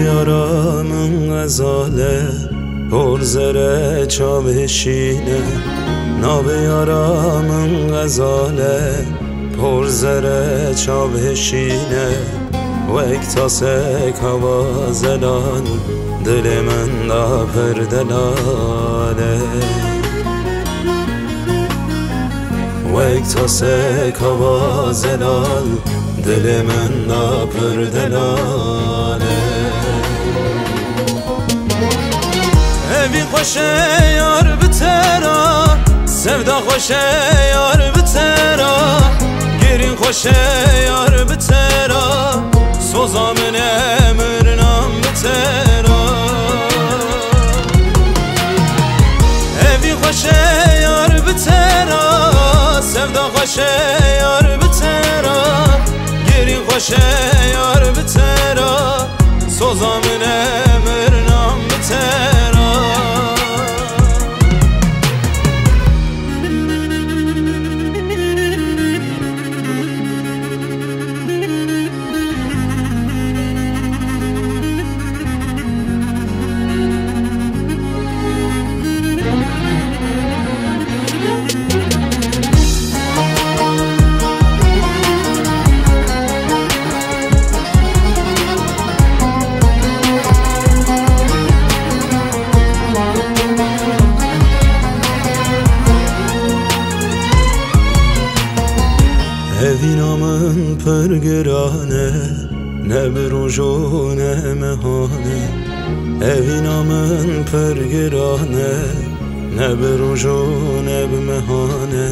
یارانم غزاله پرزره چاوشینه، ناب یارانم غزاله پرزره چاوشینه، و اکتاسه کوازلان دل من دا پردلاله، و اکتاسه کوازلان دل من دا پردلاله. Evin hoşe yar bitera, sevda hoşe yar bitera, gerin hoşe yar bitera, sozamın emrnam bitera. Evin hoşe yar bitera, sevda hoşe yar bitera, gerin hoşe yar bitera, sozamın emrnam bitera. Evinamın pırgırane ne bir ucu ne mehane. Evinamın pırgırane ne bir ucu ne bir mehane.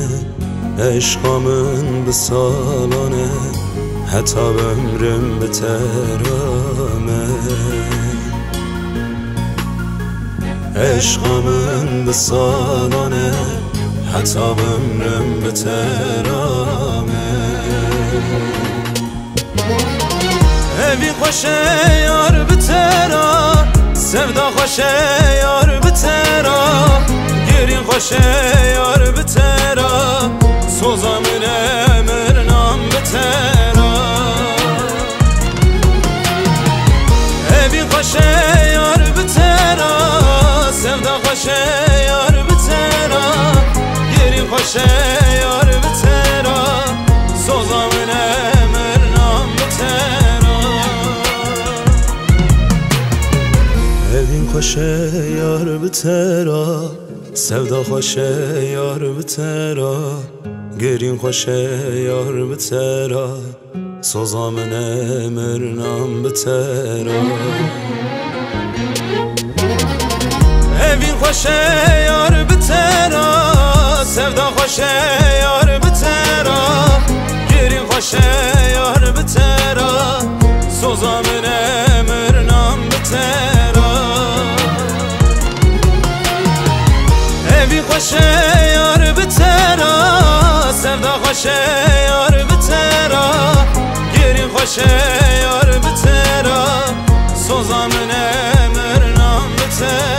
Eşkamın bir salane hetab ömrüm biterame. Eşkamın bir salane hetab ömrüm biterame. Evin hoşe yar bitera, sevda hoşe yar bitera, gerin hoşe yar bitera, sozamın emrnam bitera. Evin hoşe yar bitera, sevda hoşe yar bitera, gerin hoşe yar bitera, sozamın emrnam bitera. Evin hoşe yar bitera, sevda hoşe yar bitera, gerin hoşe yar bitera, sozamın emrnam bitera. Evin hoşe yar bitera, sevda hoşe yar bitera, gerin hoşe yar bitera, sozamın emrnam bitera. Evin hoşe yar bitera, sevda hoşe yar bitera, gerin hoşe yar bitera, sozamın emrnam bitera.